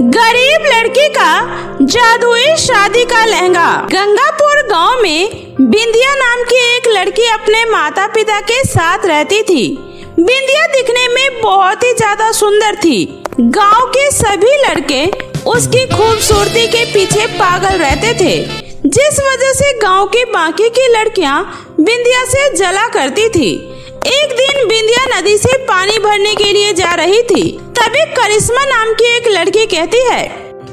गरीब लड़की का जादुई शादी का लहंगा। गंगापुर गांव में बिंदिया नाम की एक लड़की अपने माता पिता के साथ रहती थी। बिंदिया दिखने में बहुत ही ज्यादा सुंदर थी। गांव के सभी लड़के उसकी खूबसूरती के पीछे पागल रहते थे, जिस वजह से गांव के बाकी की लड़कियां बिंदिया से जला करती थी। एक दिन बिंदिया नदी से पानी भरने के लिए जा रही थी, तभी करिश्मा नाम की एक लड़की कहती है,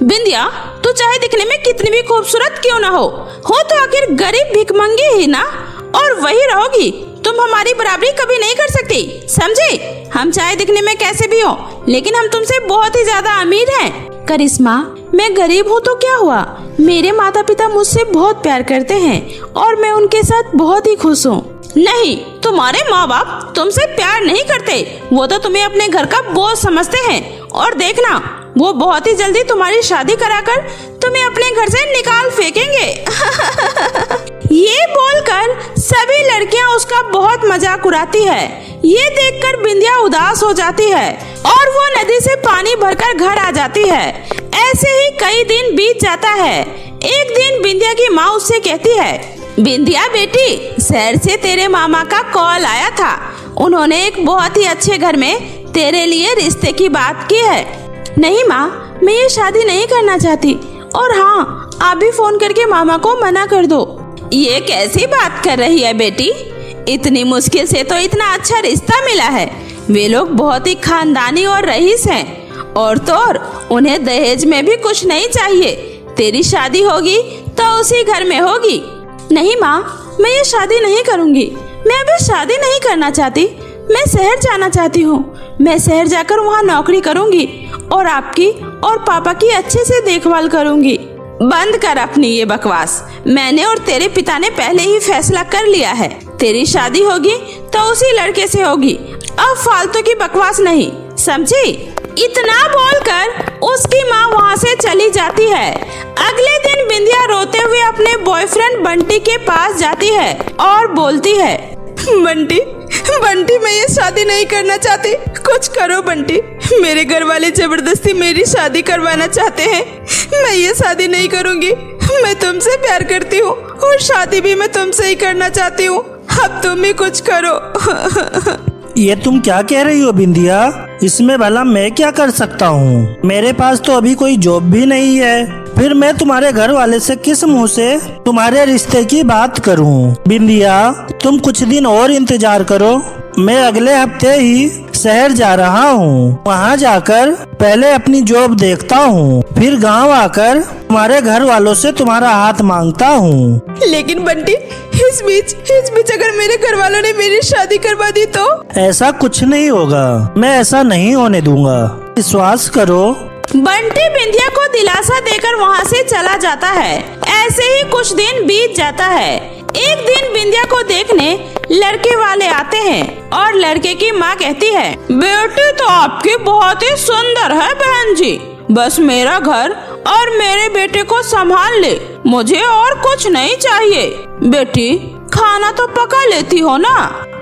बिंदिया तू चाहे दिखने में कितनी भी खूबसूरत क्यों ना हो तो आखिर गरीब भिखमंगी ही ना, और वही रहोगी। तुम हमारी बराबरी कभी नहीं कर सकती, समझे? हम चाहे दिखने में कैसे भी हो, लेकिन हम तुमसे बहुत ही ज्यादा अमीर हैं। करिश्मा, मैं गरीब हूँ तो क्या हुआ? मेरे माता पिता मुझसे बहुत प्यार करते हैं और मैं उनके साथ बहुत ही खुश हूँ। नहीं, तुम्हारे माँ बाप तुमसे प्यार नहीं करते, वो तो तुम्हें अपने घर का बोझ समझते हैं। और देखना, वो बहुत ही जल्दी तुम्हारी शादी कराकर तुम्हें अपने घर से निकाल फेंकेंगे। ये बोलकर सभी लड़कियाँ उसका बहुत मजाक उड़ाती है। ये देखकर बिंदिया उदास हो जाती है और वो नदी से पानी भरकर घर आ जाती है। ऐसे ही कई दिन बीत जाता है। एक दिन बिंदिया की माँ उससे कहती है, बिंदिया बेटी, शहर से तेरे मामा का कॉल आया था। उन्होंने एक बहुत ही अच्छे घर में तेरे लिए रिश्ते की बात की है। नहीं माँ, मैं ये शादी नहीं करना चाहती, और हाँ, आप भी फोन करके मामा को मना कर दो। ये कैसी बात कर रही है बेटी, इतनी मुश्किल से तो इतना अच्छा रिश्ता मिला है। वे लोग बहुत ही खानदानी और रईस हैं, और तो और उन्हें दहेज में भी कुछ नहीं चाहिए। तेरी शादी होगी तो उसी घर में होगी। नहीं माँ, मैं ये शादी नहीं करूँगी। मैं अभी शादी नहीं करना चाहती। मैं शहर जाना चाहती हूँ। मैं शहर जाकर वहाँ नौकरी करूँगी और आपकी और पापा की अच्छे से देखभाल करूँगी। बंद कर अपनी ये बकवास। मैंने और तेरे पिता ने पहले ही फैसला कर लिया है। तेरी शादी होगी तो उसी लड़के से होगी। अब फालतू की बकवास नहीं, समझी? इतना बोलकर उसकी माँ वहाँ से चली जाती है। अगले दिन बिंदिया रोते हुए अपने बॉयफ्रेंड बंटी के पास जाती है और बोलती है, बंटी, मैं ये शादी नहीं करना चाहती। कुछ करो बंटी, मेरे घर वाले जबरदस्ती मेरी शादी करवाना चाहते हैं। मैं ये शादी नहीं करूँगी। मैं तुमसे प्यार करती हूँ और शादी भी मैं तुमसे ही करना चाहती हूँ। अब तुम ही कुछ करो। ये तुम क्या कह रही हो बिंदिया? इसमें भला मैं क्या कर सकता हूँ? मेरे पास तो अभी कोई जॉब भी नहीं है। फिर मैं तुम्हारे घर वाले से किस मुँह से तुम्हारे रिश्ते की बात करूँ? बिंदिया, तुम कुछ दिन और इंतजार करो। मैं अगले हफ्ते ही शहर जा रहा हूँ। वहाँ जाकर पहले अपनी जॉब देखता हूँ, फिर गाँव आकर तुम्हारे घर वालों से तुम्हारा हाथ मांगता हूँ। लेकिन बंटी, इस बीच अगर मेरे घर वालों ने मेरी शादी करवा दी तो? ऐसा कुछ नहीं होगा। मैं ऐसा नहीं होने दूंगा, विश्वास करो। बंटी बिंदिया को दिलासा देकर वहाँ से चला जाता है। ऐसे ही कुछ दिन बीत जाता है। एक दिन बिंदिया को देखने लड़के वाले आते हैं और लड़के की माँ कहती है, बेटी तो आपकी बहुत ही सुंदर है बहन जी, बस मेरा घर और मेरे बेटे को संभाल ले, मुझे और कुछ नहीं चाहिए। बेटी, खाना तो पका लेती हो ना?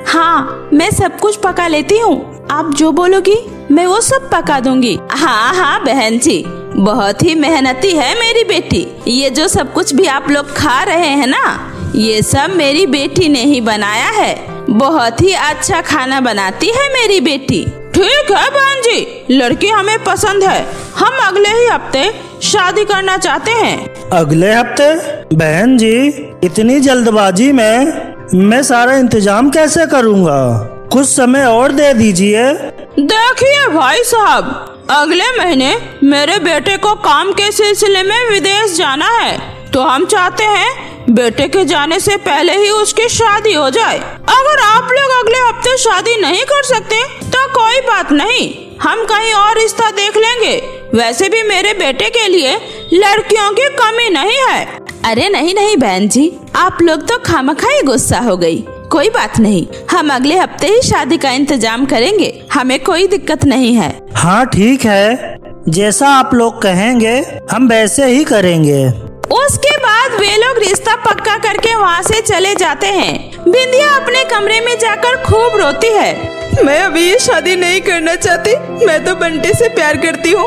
हाँ, मैं सब कुछ पका लेती हूँ। आप जो बोलोगी मैं वो सब पका दूंगी। हाँ बहन जी, बहुत ही मेहनती है मेरी बेटी। ये जो सब कुछ भी आप लोग खा रहे हैं ना, ये सब मेरी बेटी ने ही बनाया है। बहुत ही अच्छा खाना बनाती है मेरी बेटी। ठीक है बहन जी, लड़की हमें पसंद है। हम अगले ही हफ्ते शादी करना चाहते हैं। अगले हफ्ते? बहन जी, इतनी जल्दबाजी में मैं सारा इंतजाम कैसे करूँगा? कुछ समय और दे दीजिए। देखिए भाई साहब, अगले महीने मेरे बेटे को काम के सिलसिले में विदेश जाना है, तो हम चाहते हैं बेटे के जाने से पहले ही उसकी शादी हो जाए। अगर आप लोग अगले हफ्ते शादी नहीं कर सकते तो कोई बात नहीं, हम कहीं और रिश्ता देख लेंगे। वैसे भी मेरे बेटे के लिए लड़कियों की कमी नहीं है। अरे नहीं बहन जी, आप लोग तो खामखा ही गुस्सा हो गई। कोई बात नहीं, हम अगले हफ्ते ही शादी का इंतजाम करेंगे। हमें कोई दिक्कत नहीं है। हाँ ठीक है, जैसा आप लोग कहेंगे हम वैसे ही करेंगे। उसके बाद वे लोग रिश्ता पक्का करके वहाँ से चले जाते हैं। बिंदिया अपने कमरे में जाकर खूब रोती है। मैं अभी ये शादी नहीं करना चाहती। मैं तो बंटी से प्यार करती हूँ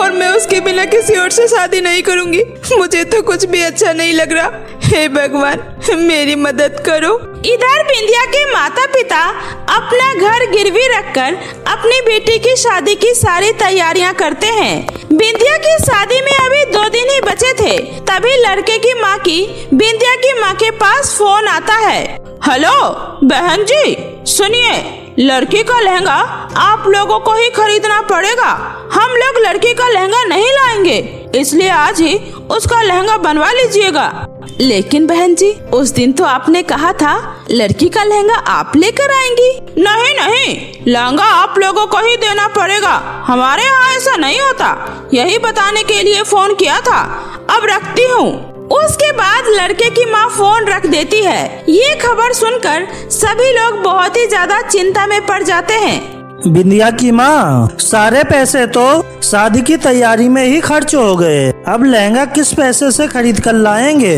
और मैं उसके बिना किसी और से शादी नहीं करूँगी। मुझे तो कुछ भी अच्छा नहीं लग रहा। हे भगवान, मेरी मदद करो। इधर बिंदिया के माता पिता अपना घर गिरवी रखकर अपनी बेटी की शादी की सारी तैयारियां करते हैं। बिंदिया की शादी में अभी 2 दिन ही बचे थे, तभी लड़के की मां की बिंदिया की मां के पास फोन आता है। हेलो बहन जी, सुनिए, लड़की का लहंगा आप लोगों को ही खरीदना पड़ेगा। हम लोग लड़की का लहंगा नहीं लाएंगे, इसलिए आज ही उसका लहंगा बनवा लीजिएगा। लेकिन बहन जी, उस दिन तो आपने कहा था लड़की का लहंगा आप लेकर आएंगी। नहीं, लहंगा आप लोगों को ही देना पड़ेगा, हमारे यहाँ ऐसा नहीं होता। यही बताने के लिए फोन किया था। अब रखती हूँ। उसके बाद लड़के की माँ फोन रख देती है। ये खबर सुनकर सभी लोग बहुत ही ज्यादा चिंता में पड़ जाते हैं। बिंदिया की माँ, सारे पैसे तो शादी की तैयारी में ही खर्च हो गए। अब लहंगा किस पैसे से खरीद कर लाएंगे?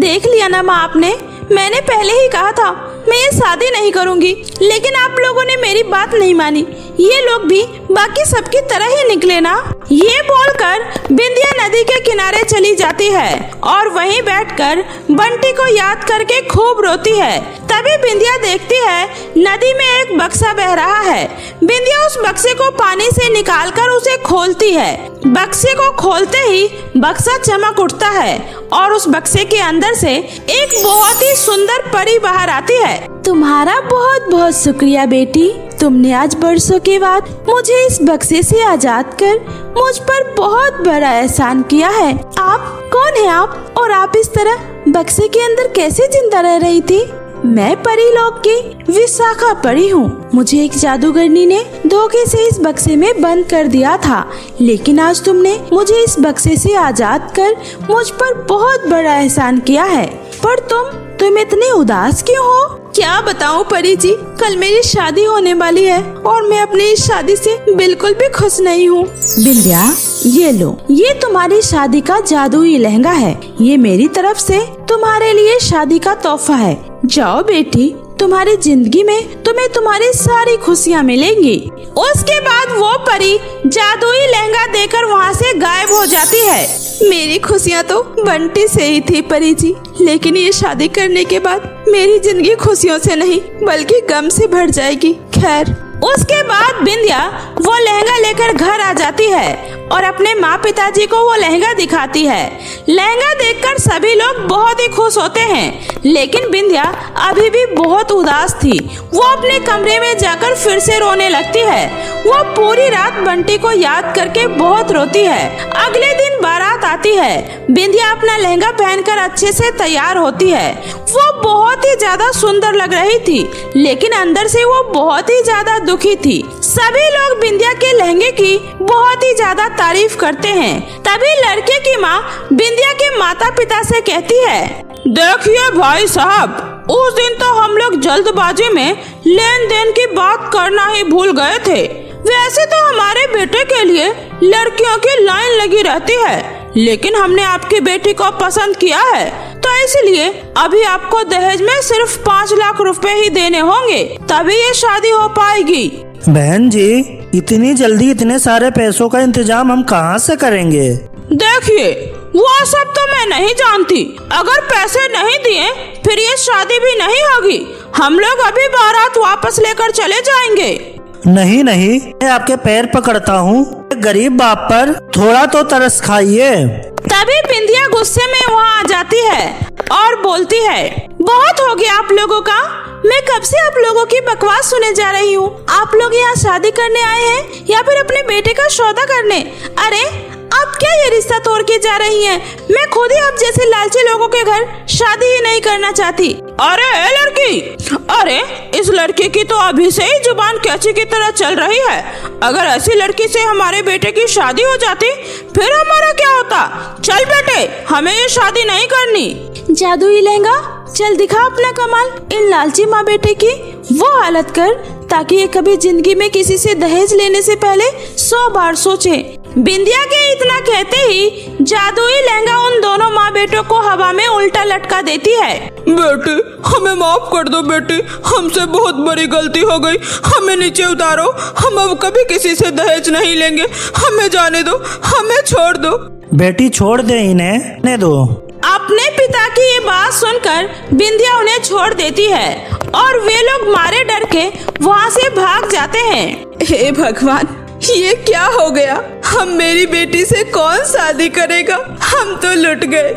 देख लिया ना माँ आपने, मैंने पहले ही कहा था मैं ये शादी नहीं करूँगी, लेकिन आप लोगों ने मेरी बात नहीं मानी। ये लोग भी बाकी सबकी तरह ही निकले ना। ये बोलकर बिंदिया नदी के किनारे चली जाती है और वहीं बैठकर बंटी को याद करके खूब रोती है। तभी बिंदिया देखती है नदी में एक बक्सा बह रहा है। बिंदिया उस बक्से को पानी से निकालकर उसे खोलती है। बक्से को खोलते ही बक्सा चमक उठता है और उस बक्से के अंदर से एक बहुत ही सुंदर परी बाहर आती है। तुम्हारा बहुत बहुत शुक्रिया बेटी, तुमने आज बरसों के बाद मुझे इस बक्से से आजाद कर मुझ पर बहुत बड़ा एहसान किया है। आप कौन है आप, और आप इस तरह बक्से के अंदर कैसे जिंदा रह रही थी? मैं परी लोक की विशाखा परी हूँ। मुझे एक जादूगरनी ने धोखे से इस बक्से में बंद कर दिया था, लेकिन आज तुमने मुझे इस बक्से से आजाद कर मुझ पर बहुत बड़ा एहसान किया है। पर तुम इतने उदास क्यों हो? क्या बताऊं परी जी, कल मेरी शादी होने वाली है और मैं अपनी इस शादी से बिल्कुल भी खुश नहीं हूँ। बिंदिया, ये लो, ये तुम्हारी शादी का जादुई लहंगा है। ये मेरी तरफ से तुम्हारे लिए शादी का तोहफा है। जाओ बेटी, तुम्हारी जिंदगी में तुम्हें तुम्हारी सारी खुशियाँ मिलेंगी। उसके बाद वो परी जादुई लहंगा देकर वहाँ से गायब हो जाती है। मेरी खुशियाँ तो बंटी से ही थी परी जी, लेकिन ये शादी करने के बाद मेरी जिंदगी खुशियों से नहीं बल्कि गम से भर जाएगी। खैर, उसके बाद बिंदिया वो लहंगा लेकर घर आ जाती है और अपने माँ पिताजी को वो लहंगा दिखाती है। लहंगा देखकर सभी लोग बहुत ही खुश होते हैं, लेकिन बिंदिया अभी भी बहुत उदास थी। वो अपने कमरे में जाकर फिर से रोने लगती है। वो पूरी रात बंटी को याद करके बहुत रोती है। अगले दिन बारात आती है। बिंदिया अपना लहंगा पहनकर अच्छे से तैयार होती है। वो बहुत ही ज्यादा सुंदर लग रही थी, लेकिन अंदर से वो बहुत ही ज्यादा दुखी थी। सभी लोग बिंदिया के लहंगे की बहुत ही ज्यादा तारीफ करते हैं। तभी लड़के की माँ बिंदिया के माता पिता से कहती है, देखिए भाई साहब, उस दिन तो हम लोग जल्दबाजी में लेन देन की बात करना ही भूल गए थे। वैसे तो हमारे बेटे के लिए लड़कियों की लाइन लगी रहती है, लेकिन हमने आपकी बेटी को पसंद किया है, तो इसलिए अभी आपको दहेज में सिर्फ 5 लाख रुपए ही देने होंगे, तभी ये शादी हो पाएगी। बहन जी, इतनी जल्दी इतने सारे पैसों का इंतजाम हम कहाँ से करेंगे? देखिए, वो सब तो मैं नहीं जानती। अगर पैसे नहीं दिए फिर ये शादी भी नहीं होगी। हम लोग अभी बारात वापस लेकर चले जाएंगे। नहीं, मैं आपके पैर पकड़ता हूँ, गरीब बाप पर थोड़ा तो तरस खाइए। तभी बिंदिया गुस्से में वहाँ आ जाती है और बोलती है, बहुत हो गया आप लोगों का। मैं कब से आप लोगों की बकवास सुने जा रही हूँ। आप लोग यहाँ शादी करने आए हैं या फिर अपने बेटे का सौदा करने? अरे आप क्या ये रिश्ता तोड़ के जा रही हैं? मैं खुद ही आप जैसे लालची लोगों के घर शादी ही नहीं करना चाहती। अरे लड़की, अरे इस लड़की की तो अभी से ही जुबान कैची की तरह चल रही है। अगर ऐसी लड़की से हमारे बेटे की शादी हो जाती फिर हमारा क्या होता? चल बेटे, हमें ये शादी नहीं करनी। जादुई लहंगा, चल दिखा अपना कमाल। इन लालची माँ बेटे की वो हालत कर ताकि ये कभी जिंदगी में किसी से दहेज लेने से पहले 100 बार सोचे। बिंदिया के इतना कहते ही जादुई लहंगा उन दोनों माँ बेटों को हवा में उल्टा लटका देती है। बेटे हमें माफ कर दो बेटे, हमसे बहुत बड़ी गलती हो गई, हमें नीचे उतारो, हम अब कभी किसी से दहेज नहीं लेंगे, हमें जाने दो, हमें छोड़ दो। बेटी छोड़ दे इन्हें, ने दो। अपने पिता की ये बात सुनकर बिंदिया उन्हें छोड़ देती है और वे लोग मारे डर के वहाँ से भाग जाते हैं। हे भगवान ये क्या हो गया, हम मेरी बेटी से कौन शादी करेगा, हम तो लुट गए,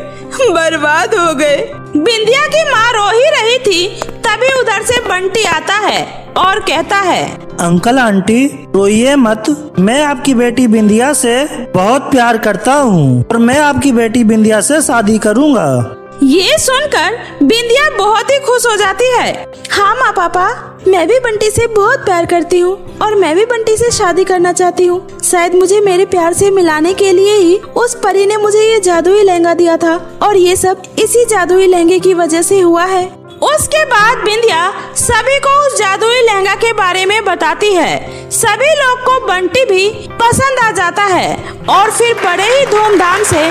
बर्बाद हो गए। बिंदिया की माँ रो ही रही थी तभी उधर से बंटी आता है और कहता है, अंकल आंटी रोइए मत, मैं आपकी बेटी बिंदिया से बहुत प्यार करता हूँ और मैं आपकी बेटी बिंदिया से शादी करूँगा। ये सुनकर बिंदिया बहुत ही खुश हो जाती है। हाँ माँ पापा, मैं भी बंटी से बहुत प्यार करती हूँ और मैं भी बंटी से शादी करना चाहती हूँ। शायद मुझे मेरे प्यार से मिलाने के लिए ही उस परी ने मुझे ये जादुई लहंगा दिया था और ये सब इसी जादुई लहंगे की वजह से हुआ है। उसके बाद बिंदिया सभी को उस जादुई लहंगा के बारे में बताती है। सभी लोग को बंटी भी पसंद आ जाता है और फिर बड़े ही धूमधाम से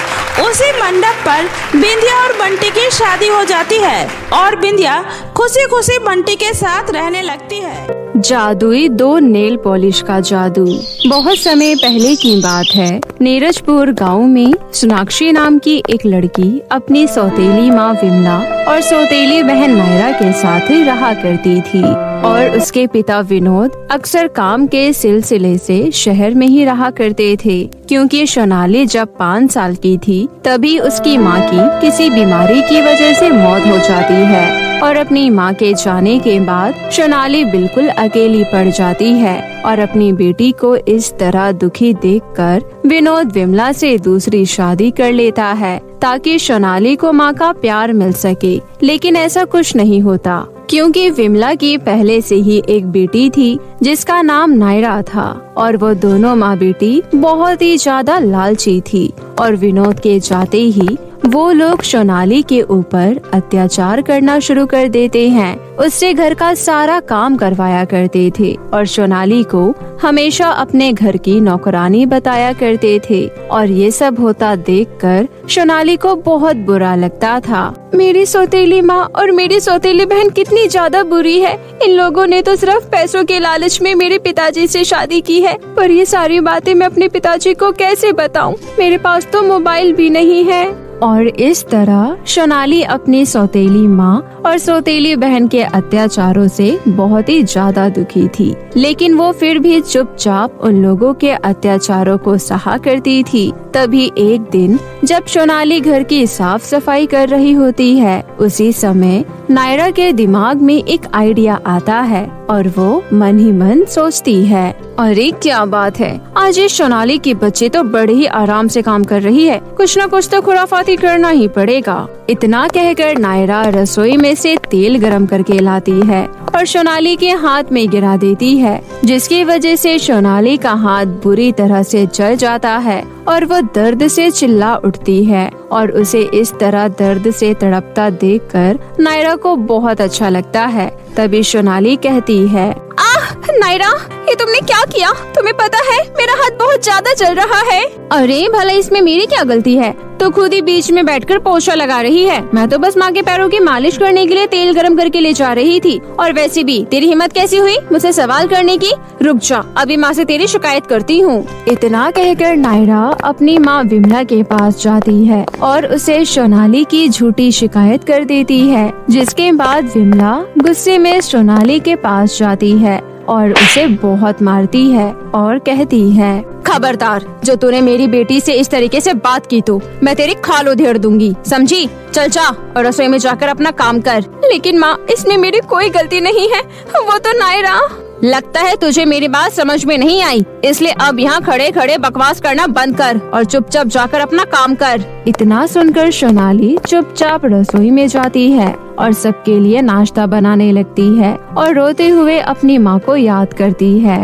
उसी मंडप पर बिंदिया और बंटी की शादी हो जाती है और बिंदिया खुशी खुशी बंटी के साथ रहने लगती है। जादुई दो नेल पॉलिश का जादू। बहुत समय पहले की बात है, नीरजपुर गांव में सोनाक्षी नाम की एक लड़की अपनी सौतेली माँ विमला और सौतेली बहन मायरा के साथ रहा करती थी और उसके पिता विनोद अक्सर काम के सिलसिले से शहर में ही रहा करते थे। क्योंकि सोनाली जब 5 साल की थी तभी उसकी माँ की किसी बीमारी की वजह से मौत हो जाती है और अपनी माँ के जाने के बाद सोनाली बिल्कुल अकेली पड़ जाती है और अपनी बेटी को इस तरह दुखी देखकर विनोद विमला से दूसरी शादी कर लेता है ताकि सोनाली को माँ का प्यार मिल सके। लेकिन ऐसा कुछ नहीं होता क्योंकि विमला की पहले से ही एक बेटी थी जिसका नाम नायरा था और वो दोनों माँ बेटी बहुत ही ज्यादा लालची थी और विनोद के जाते ही वो लोग सोनाली के ऊपर अत्याचार करना शुरू कर देते हैं। उससे घर का सारा काम करवाया करते थे और सोनाली को हमेशा अपने घर की नौकरानी बताया करते थे और ये सब होता देखकर सोनाली को बहुत बुरा लगता था। मेरी सौतेली माँ और मेरी सौतेली बहन कितनी ज्यादा बुरी है, इन लोगों ने तो सिर्फ पैसों के लालच में मेरे पिताजी से शादी की है, पर ये सारी बातें मैं अपने पिताजी को कैसे बताऊँ, मेरे पास तो मोबाइल भी नहीं है। और इस तरह सोनाली अपनी सौतेली माँ और सौतेली बहन के अत्याचारों से बहुत ही ज्यादा दुखी थी, लेकिन वो फिर भी चुपचाप उन लोगों के अत्याचारों को सहा करती थी। तभी एक दिन जब सोनाली घर की साफ सफाई कर रही होती है उसी समय नायरा के दिमाग में एक आइडिया आता है और वो मन ही मन सोचती है, अरे क्या बात है, आज ये सोनाली की बच्ची तो बड़े ही आराम से काम कर रही है, कुछ न कुछ तो खुराफाती करना ही पड़ेगा। इतना कहकर नायरा रसोई में से तेल गरम करके लाती है और सोनाली के हाथ में गिरा देती है जिसकी वजह से सोनाली का हाथ बुरी तरह से जल जाता है और वो दर्द से चिल्ला उठती है और उसे इस तरह दर्द से तड़पता देखकर नायरा को बहुत अच्छा लगता है। तभी सोनाली कहती है, आह नायरा ये तुमने क्या किया, तुम्हें पता है मेरा हाथ बहुत ज्यादा जल रहा है। अरे भला इसमें मेरी क्या गलती है, तो खुद ही बीच में बैठकर पोछा लगा रही है, मैं तो बस माँ के पैरों की मालिश करने के लिए तेल गर्म करके ले जा रही थी और वैसे भी तेरी हिम्मत कैसी हुई मुझसे सवाल करने की, रुक जा अभी माँ से तेरी शिकायत करती हूँ। इतना कहकर नायरा अपनी माँ विमला के पास जाती है और उसे सोनाली की झूठी शिकायत कर देती है जिसके बाद विमला गुस्से में सोनाली के पास जाती है और उसे बहुत मारती है और कहती है, खबरदार जो तूने मेरी बेटी से इस तरीके से बात की तो मैं तेरी खाल उधेड़ दूंगी, समझी, चल जा और रसोई में जाकर अपना काम कर। लेकिन माँ इसमें मेरी कोई गलती नहीं है, वो तो नायरा। लगता है तुझे मेरी बात समझ में नहीं आई, इसलिए अब यहाँ खड़े खड़े बकवास करना बंद कर और चुपचाप जाकर अपना काम कर। इतना सुनकर सोनाली चुपचाप रसोई में जाती है और सबके लिए नाश्ता बनाने लगती है और रोते हुए अपनी माँ को याद करती है।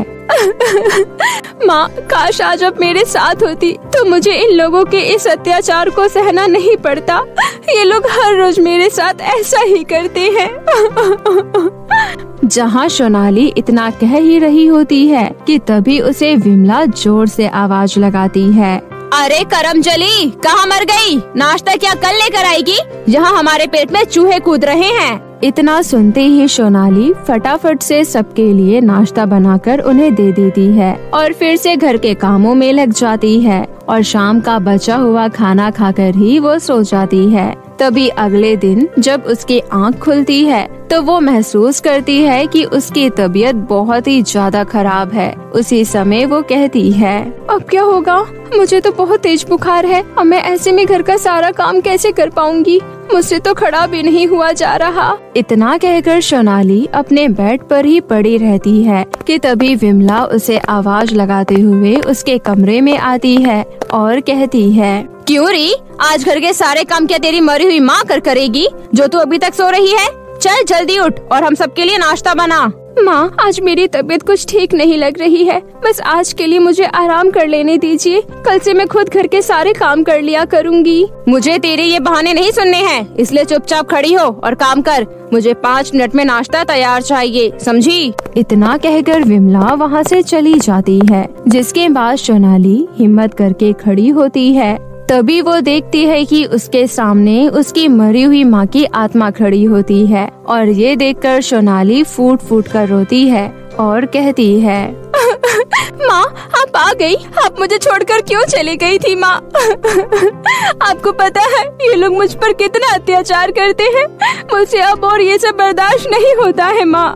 माँ काश आज अब मेरे साथ होती तो मुझे इन लोगों के इस अत्याचार को सहना नहीं पड़ता, ये लोग हर रोज मेरे साथ ऐसा ही करते हैं। जहां सोनाली इतना कह ही रही होती है कि तभी उसे विमला जोर से आवाज लगाती है, अरे करमजली कहाँ मर गई? नाश्ता क्या कल लेकर आएगी? यहाँ हमारे पेट में चूहे कूद रहे हैं। इतना सुनते ही सोनाली फटाफट से सबके लिए नाश्ता बनाकर उन्हें दे देती है और फिर से घर के कामों में लग जाती है और शाम का बचा हुआ खाना खाकर ही वो सो जाती है। तभी अगले दिन जब उसकी आंख खुलती है तो वो महसूस करती है कि उसकी तबीयत बहुत ही ज्यादा खराब है। उसी समय वो कहती है, अब क्या होगा? मुझे तो बहुत तेज बुखार है और मैं ऐसे में घर का सारा काम कैसे कर पाऊंगी? मुझसे तो खड़ा भी नहीं हुआ जा रहा। इतना कहकर सोनाली अपने बेड पर ही पड़ी रहती है कि तभी विमला उसे आवाज लगाते हुए उसके कमरे में आती है और कहती है, क्यों री, आज घर के सारे काम क्या तेरी मरी हुई माँ करेगी जो तू अभी तक सो रही है? चल जल्दी उठ और हम सबके लिए नाश्ता बना। माँ, आज मेरी तबीयत कुछ ठीक नहीं लग रही है, बस आज के लिए मुझे आराम कर लेने दीजिए। कल से मैं खुद घर के सारे काम कर लिया करूँगी। मुझे तेरे ये बहाने नहीं सुनने हैं, इसलिए चुपचाप खड़ी हो और काम कर। मुझे 5 मिनट में नाश्ता तैयार चाहिए, समझी? इतना कहकर विमला वहाँ से चली जाती है, जिसके बाद सोनाली हिम्मत करके खड़ी होती है। तभी वो देखती है कि उसके सामने उसकी मरी हुई माँ की आत्मा खड़ी होती है और ये देखकर सोनाली फूट फूट कर रोती है और कहती है, माँ आप आ गई, आप मुझे छोड़कर क्यों चली गई थी माँ? आपको पता है ये लोग मुझ पर कितना अत्याचार करते हैं, मुझसे अब और ये सब बर्दाश्त नहीं होता है माँ।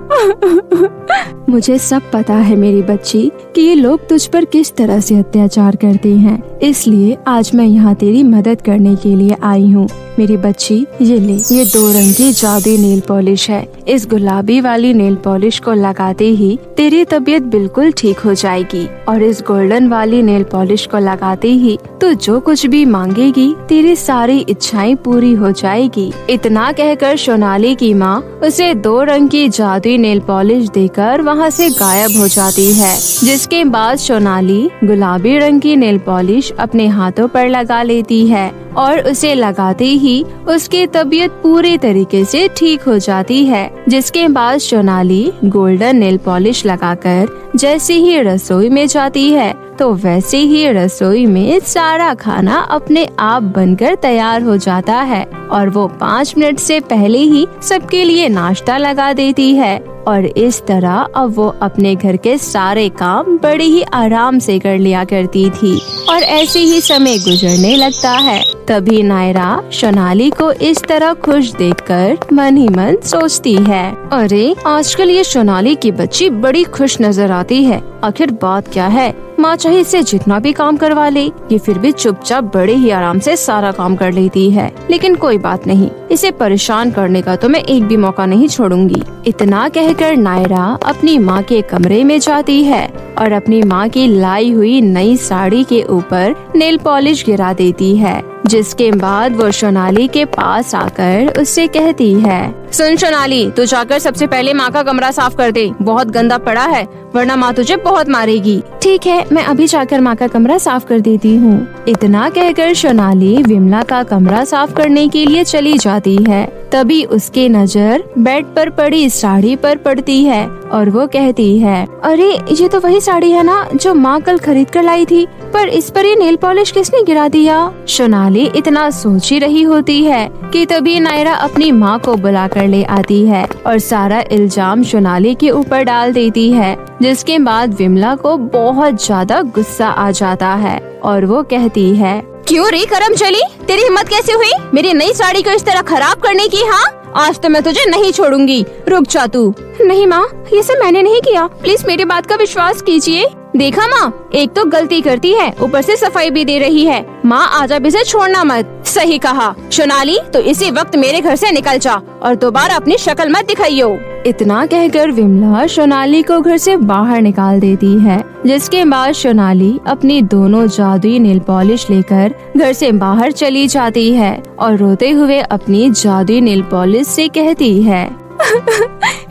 मुझे सब पता है मेरी बच्ची कि ये लोग तुझ पर किस तरह से अत्याचार करते हैं, इसलिए आज मैं यहाँ तेरी मदद करने के लिए आई हूँ। मेरी बच्ची ये ले, ये 2 रंग की जादुई नेल पॉलिश है। इस गुलाबी वाली नेल पॉलिश को लगाते ही तेरी तबीयत बिल्कुल ठीक हो जाएगी और इस गोल्डन वाली नेल पॉलिश को लगाते ही तो जो कुछ भी मांगेगी तेरी सारी इच्छाएं पूरी हो जाएगी। इतना कहकर सोनाली की माँ उसे 2 रंग की जादुई नेल पॉलिश देकर वहाँ से गायब हो जाती है, जिसके बाद सोनाली गुलाबी रंग की नेल पॉलिश अपने हाथों पर लगा लेती है और उसे लगाते ही उसकी तबीयत पूरे तरीके से ठीक हो जाती है। जिसके बाद सोनाली गोल्डन नेल पॉलिश लगाकर जैसे ही रसोई में जाती है तो वैसे ही रसोई में सारा खाना अपने आप बनकर तैयार हो जाता है और वो 5 मिनट से पहले ही सबके लिए नाश्ता लगा देती है और इस तरह अब वो अपने घर के सारे काम बड़े ही आराम से कर लिया करती थी और ऐसे ही समय गुजरने लगता है। तभी नायरा सोनाली को इस तरह खुश देखकर मन ही मन सोचती है, अरे आजकल ये सोनाली की बच्ची बड़ी खुश नजर आती है, आखिर बात क्या है? माँ चाहे इससे जितना भी काम करवा ले ये फिर भी चुपचाप बड़े ही आराम से सारा काम कर लेती है, लेकिन कोई बात नहीं, इसे परेशान करने का तो मैं एक भी मौका नहीं छोड़ूंगी। इतना कहकर नायरा अपनी माँ के कमरे में जाती है और अपनी माँ की लाई हुई नई साड़ी के ऊपर नेल पॉलिश गिरा देती है, जिसके बाद वो सोनाली के पास आकर उससे कहती है, सुन सोनाली, तू जाकर सबसे पहले माँ का कमरा साफ कर दे, बहुत गंदा पड़ा है, वरना माँ तुझे बहुत मारेगी। ठीक है, मैं अभी जाकर माँ का कमरा साफ कर देती हूँ। इतना कहकर सोनाली विमला का कमरा साफ करने के लिए चली जाती है। तभी उसकी नज़र बेड पर पड़ी साड़ी पर पड़ती है और वो कहती है, अरे ये तो वही साड़ी है ना जो माँ कल खरीद कर लाई थी, पर इस पर ये नेल पॉलिश किसने गिरा दिया? सोनाली इतना सोच ही रही होती है कि तभी नायरा अपनी माँ को बुला कर ले आती है और सारा इल्जाम सोनाली के ऊपर डाल देती है, जिसके बाद विमला को बहुत ज्यादा गुस्सा आ जाता है और वो कहती है, क्यों रे करमचली, तेरी हिम्मत कैसे हुई मेरी नई साड़ी को इस तरह खराब करने की? हाँ, आज तो मैं तुझे नहीं छोड़ूंगी, रुक जा तू। नहीं माँ, ये सब मैंने नहीं किया, प्लीज मेरी बात का विश्वास कीजिए। देखा माँ, एक तो गलती करती है, ऊपर से सफाई भी दे रही है। माँ आज अब इसे छोड़ना मत। सही कहा सोनाली, तो इसी वक्त मेरे घर से निकल जा और दोबारा अपनी शक्ल मत दिखाइयो। इतना कहकर विमला सोनाली को घर से बाहर निकाल देती है, जिसके बाद सोनाली अपनी दोनों जादुई नेल पॉलिश लेकर घर से बाहर चली जाती है और रोते हुए अपनी जादुई नेल पॉलिश से कहती है,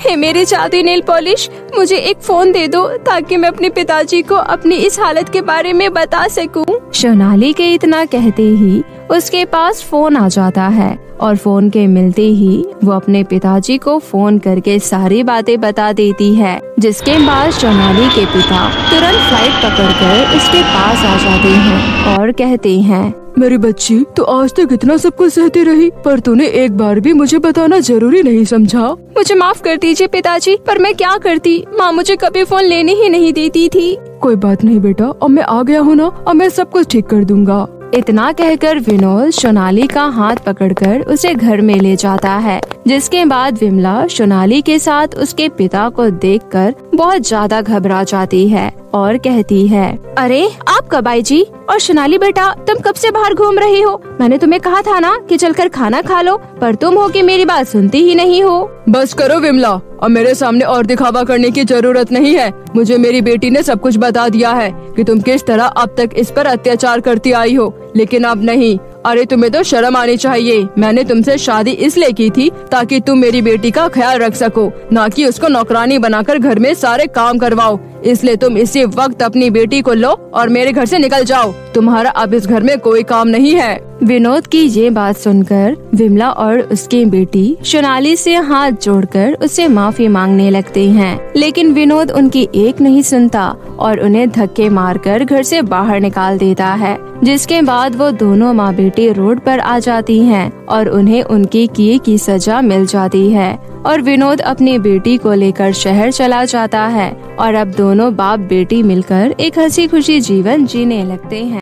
हे मेरी जादुई नेल पॉलिश, मुझे एक फोन दे दो ताकि मैं अपने पिताजी को अपनी इस हालत के बारे में बता सकूं। सोनाली के इतना कहते ही उसके पास फोन आ जाता है और फोन के मिलते ही वो अपने पिताजी को फोन करके सारी बातें बता देती है, जिसके बाद सोनाली के पिता तुरंत फ्लाइट पकड़कर उसके पास आ जाते हैं और कहते हैं, मेरी बच्ची, तो आज तक इतना सब कुछ सहती रही पर तूने एक बार भी मुझे बताना जरूरी नहीं समझा। मुझे माफ कर दीजिए पिताजी, पर मैं क्या करती, माँ मुझे कभी फोन लेने ही नहीं देती थी। कोई बात नहीं बेटा, अब मैं आ गया हूँ ना, अब मैं सब कुछ ठीक कर दूंगा। इतना कहकर विनोद सोनाली का हाथ पकड़कर उसे घर में ले जाता है, जिसके बाद विमला सोनाली के साथ उसके पिता को देखकर बहुत ज्यादा घबरा जाती है और कहती है, अरे आप कब आई जी? और सोनाली बेटा, तुम कब से बाहर घूम रही हो? मैंने तुम्हें कहा था ना कि चलकर खाना खा लो, पर तुम हो कि मेरी बात सुनती ही नहीं हो। बस करो विमला, अब मेरे सामने और दिखावा करने की जरूरत नहीं है। मुझे मेरी बेटी ने सब कुछ बता दिया है कि तुम किस तरह अब तक इस पर अत्याचार करती आई हो, लेकिन अब नहीं। अरे तुम्हें तो शर्म आनी चाहिए। मैंने तुमसे शादी इसलिए की थी ताकि तुम मेरी बेटी का ख्याल रख सको, ना कि उसको नौकरानी बनाकर घर में सारे काम करवाओ। इसलिए तुम इसी वक्त अपनी बेटी को लो और मेरे घर से निकल जाओ। तुम्हारा अब इस घर में कोई काम नहीं है। विनोद की ये बात सुनकर विमला और उसकी बेटी सोनाली से हाथ जोड़कर उससे माफी मांगने लगते हैं, लेकिन विनोद उनकी एक नहीं सुनता और उन्हें धक्के मारकर घर से बाहर निकाल देता है, जिसके बाद वो दोनों माँ बेटी रोड पर आ जाती हैं और उन्हें उनके किए की सजा मिल जाती है और विनोद अपनी बेटी को लेकर शहर चला जाता है और अब दोनों बाप बेटी मिलकर एक हंसी खुशी जीवन जीने लगते हैं।